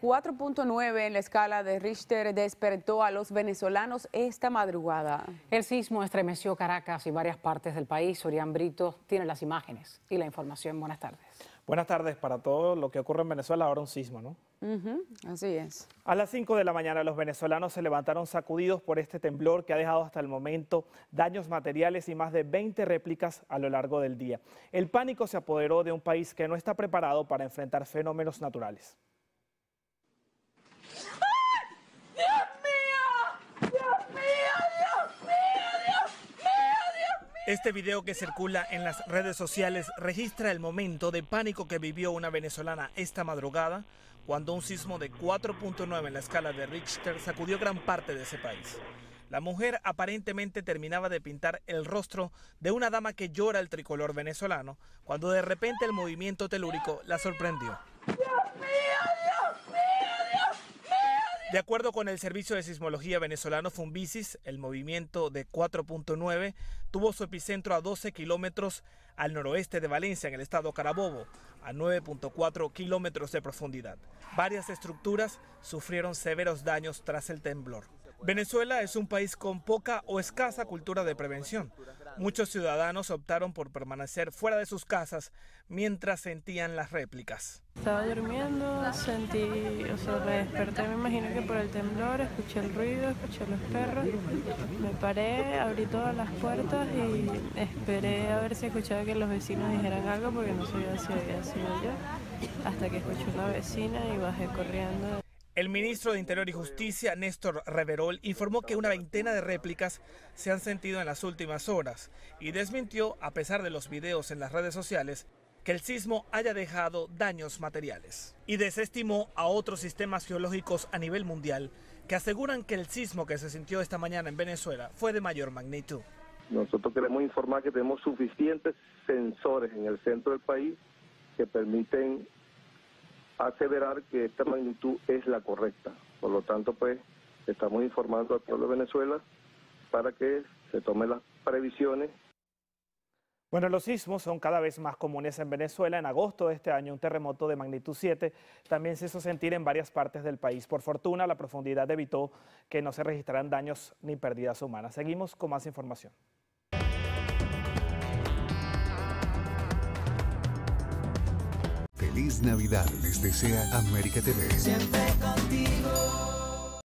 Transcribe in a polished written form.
4.9 en la escala de Richter despertó a los venezolanos esta madrugada. El sismo estremeció Caracas y varias partes del país. Sorian Brito tiene las imágenes y la información. Buenas tardes. Buenas tardes. Para todo lo que ocurre en Venezuela, ahora un sismo, ¿no? Así es. A las 5 de la mañana los venezolanos se levantaron sacudidos por este temblor que ha dejado hasta el momento daños materiales y más de 20 réplicas a lo largo del día. El pánico se apoderó de un país que no está preparado para enfrentar fenómenos naturales. Este video que circula en las redes sociales registra el momento de pánico que vivió una venezolana esta madrugada cuando un sismo de 4.9 en la escala de Richter sacudió gran parte de ese país. La mujer aparentemente terminaba de pintar el rostro de una dama que llora el tricolor venezolano cuando de repente el movimiento telúrico la sorprendió. De acuerdo con el Servicio de Sismología venezolano Funvisis, el movimiento de 4.9 tuvo su epicentro a 12 kilómetros al noroeste de Valencia, en el estado Carabobo, a 9.4 kilómetros de profundidad. Varias estructuras sufrieron severos daños tras el temblor. Venezuela es un país con poca o escasa cultura de prevención. Muchos ciudadanos optaron por permanecer fuera de sus casas mientras sentían las réplicas. Estaba durmiendo, me desperté, me imagino que por el temblor, escuché el ruido, escuché los perros, me paré, abrí todas las puertas y esperé a ver si escuchaba que los vecinos dijeran algo porque no sabía si había sido yo, hasta que escuché una vecina y bajé corriendo. El ministro de Interior y Justicia, Néstor Reverol, informó que una veintena de réplicas se han sentido en las últimas horas y desmintió, a pesar de los videos en las redes sociales, que el sismo haya dejado daños materiales. Y desestimó a otros sistemas geológicos a nivel mundial que aseguran que el sismo que se sintió esta mañana en Venezuela fue de mayor magnitud. Nosotros queremos informar que tenemos suficientes sensores en el centro del país que permiten aseverar que esta magnitud es la correcta. Por lo tanto, pues, estamos informando al pueblo de Venezuela para que se tomen las previsiones. Bueno, los sismos son cada vez más comunes en Venezuela. En agosto de este año, un terremoto de magnitud 7 también se hizo sentir en varias partes del país. Por fortuna, la profundidad evitó que no se registraran daños ni pérdidas humanas. Seguimos con más información. Feliz Navidad les desea América TV. Siempre contigo.